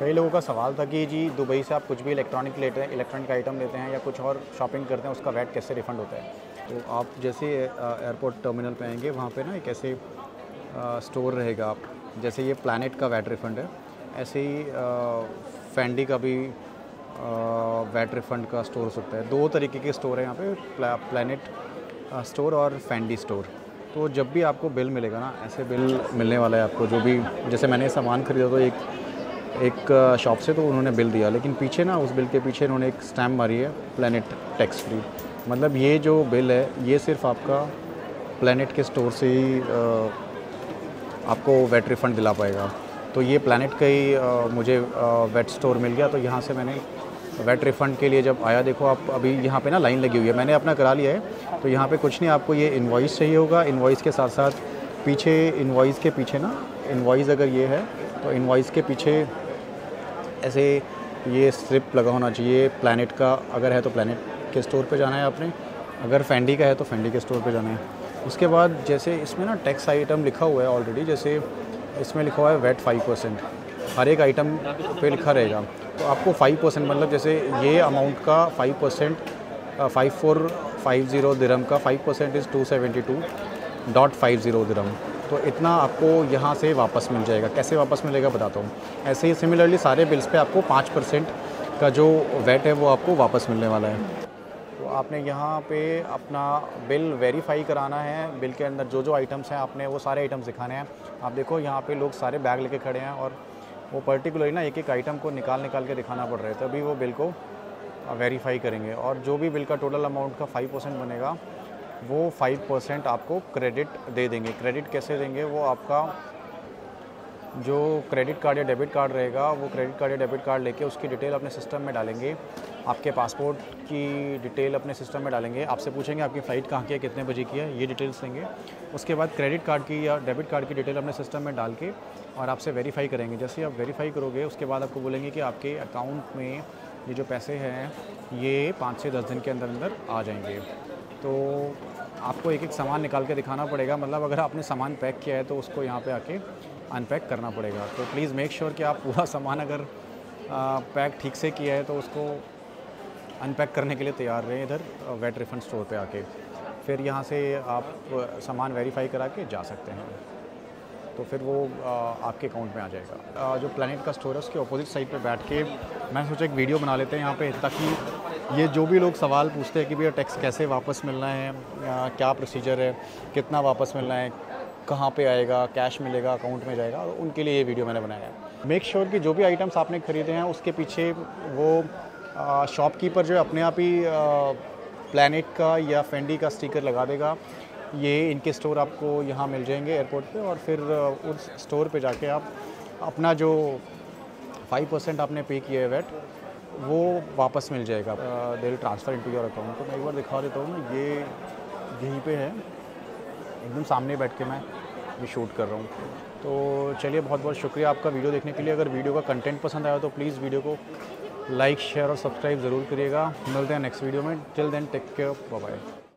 कई लोगों का सवाल था कि जी दुबई से आप कुछ भी इलेक्ट्रॉनिक आइटम लेते हैं या कुछ और शॉपिंग करते हैं, उसका वैट कैसे रिफ़ंड होता है। तो आप जैसे एयरपोर्ट टर्मिनल पे आएंगे, वहाँ पे ना एक ऐसे स्टोर रहेगा। आप जैसे ये प्लैनेट का वैट रिफ़ंड है, ऐसे ही फैंडी का भी वैट रिफ़ंड का स्टोर हो सकता है। दो तरीके के स्टोर हैं यहाँ पे, प्लैनेट स्टोर और फैंडी स्टोर। तो जब भी आपको बिल मिलेगा ना, ऐसे बिल मिलने वाला है आपको। जो भी जैसे मैंने सामान ख़रीदा तो एक शॉप से, तो उन्होंने बिल दिया, लेकिन पीछे ना उस बिल के पीछे उन्होंने एक स्टैम्प मारी है प्लैनेट टैक्स फ्री। मतलब ये जो बिल है ये सिर्फ आपका प्लैनेट के स्टोर से ही आपको वेट रिफ़ंड दिला पाएगा। तो ये प्लैनेट का ही मुझे वेट स्टोर मिल गया। तो यहाँ से मैंने वेट रिफ़ंड के लिए जब आया, देखो आप अभी यहाँ पे ना लाइन लगी हुई है, मैंने अपना करा लिया है। तो यहाँ पे कुछ नहीं, आपको ये इनवॉइस चाहिए होगा। इनवॉइस के साथ साथ पीछे, इनवॉइस के पीछे ना, इनवॉइस अगर ये है तो इनवॉइस के पीछे ऐसे ये स्ट्रिप लगा होना चाहिए। प्लैनेट का अगर है तो प्लैनेट के स्टोर पे जाना है आपने, अगर फैंडी का है तो फैंडी के स्टोर पे जाना है। उसके बाद जैसे इसमें ना टैक्स आइटम लिखा हुआ है ऑलरेडी, जैसे इसमें लिखा हुआ है वैट 5%, हर एक आइटम पे लिखा रहेगा। तो आपको 5% मतलब जैसे ये अमाउंट का 5%, 5450 दिरहम का 5% इज़ 272.50 दिरहम। तो इतना आपको यहाँ से वापस मिल जाएगा। कैसे वापस मिलेगा बताता हूँ। ऐसे ही सिमिलरली सारे बिल्स पे आपको 5% का जो वैट है वो आपको वापस मिलने वाला है। तो आपने यहाँ पे अपना बिल वेरीफाई कराना है। बिल के अंदर जो जो आइटम्स हैं आपने वो सारे आइटम्स दिखाने हैं। आप देखो यहाँ पे लोग सारे बैग लेके खड़े हैं और वो पर्टिकुलरली ना एक एक आइटम को निकाल के दिखाना पड़ रहा है, तभी वो बिल को वेरीफाई करेंगे। और जो भी बिल का टोटल अमाउंट का 5% बनेगा, वो 5% आपको क्रेडिट दे देंगे। क्रेडिट कैसे देंगे, वो आपका जो क्रेडिट कार्ड या डेबिट कार्ड रहेगा, वो क्रेडिट कार्ड या डेबिट कार्ड लेके उसकी डिटेल अपने सिस्टम में डालेंगे, आपके पासपोर्ट की डिटेल अपने सिस्टम में डालेंगे, आपसे पूछेंगे आपकी फ़्लाइट कहाँ की है, कितने बजे की है, ये डिटेल्स देंगे। उसके बाद क्रेडिट कार्ड की या डेबिट कार्ड की डिटेल अपने सिस्टम में डाल के और आपसे वेरीफाई करेंगे। जैसे आप वेरीफाई करोगे, उसके बाद आपको बोलेंगे कि आपके अकाउंट में ये जो पैसे हैं ये 5 से 10 दिन के अंदर आ जाएंगे। तो आपको एक एक सामान निकाल के दिखाना पड़ेगा। मतलब अगर आपने सामान पैक किया है तो उसको यहाँ पे आके अनपैक करना पड़ेगा। तो प्लीज़ मेक श्योर कि आप पूरा सामान अगर पैक ठीक से किया है तो उसको अनपैक करने के लिए तैयार रहें इधर वेट रिफ़ंड स्टोर पे आके। फिर यहाँ से आप सामान वेरीफाई करा के जा सकते हैं, तो फिर वो आपके अकाउंट में आ जाएगा। जो प्लैनेट का स्टोर है उसके अपोजिट साइड पे बैठ के मैं सोचा एक वीडियो बना लेते हैं यहाँ पे, ताकि ये जो भी लोग सवाल पूछते हैं कि भैया टैक्स कैसे वापस मिलना है, क्या प्रोसीजर है, कितना वापस मिलना है, कहाँ पे आएगा, कैश मिलेगा, अकाउंट में जाएगा, और उनके लिए ये वीडियो मैंने बनाया है। मेक श्योर कि जो भी आइटम्स आपने ख़रीदे हैं उसके पीछे वो शॉपकीपर जो अपने आप ही प्लैनेट का या फैंडी का स्टिकर लगा देगा। ये इनके स्टोर आपको यहाँ मिल जाएंगे एयरपोर्ट पे, और फिर उस स्टोर पे जाके आप अपना जो 5% आपने पे किया है वैट वो वापस मिल जाएगा। They will transfer into your account. तो मैं एक बार दिखा देता हूँ ना, ये यहीं पे है, एकदम सामने बैठ के मैं ये शूट कर रहा हूँ। तो चलिए, बहुत बहुत शुक्रिया आपका वीडियो देखने के लिए। अगर वीडियो का कंटेंट पसंद आया तो प्लीज़ वीडियो को लाइक, शेयर और सब्सक्राइब ज़रूर करिएगा। मिलते हैं नेक्स्ट वीडियो में। Till then take care, bye bye.